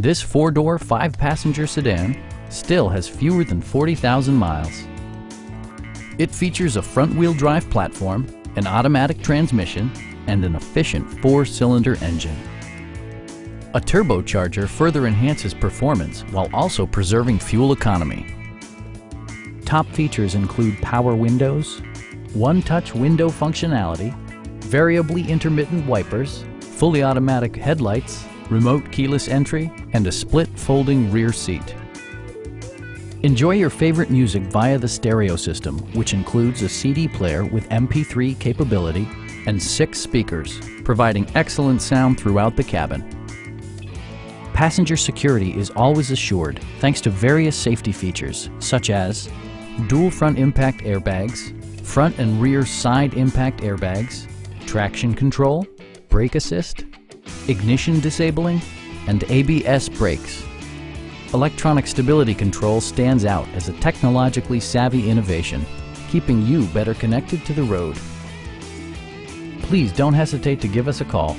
This 4-door, 5-passenger sedan still has fewer than 40,000 miles. It features a front-wheel drive platform, an automatic transmission, and an efficient 4-cylinder engine. A turbocharger further enhances performance while also preserving fuel economy. Top features include power windows, one-touch window functionality, variably intermittent wipers, fully automatic headlights, remote keyless entry, and a split folding rear seat. Enjoy your favorite music via the stereo system, which includes a CD player with MP3 capability and 6 speakers, providing excellent sound throughout the cabin. Passenger security is always assured thanks to various safety features such as dual front impact airbags, front and rear side impact airbags, traction control, brake assist, ignition disabling, and ABS brakes. Electronic stability control stands out as a technologically savvy innovation, keeping you better connected to the road. Please don't hesitate to give us a call.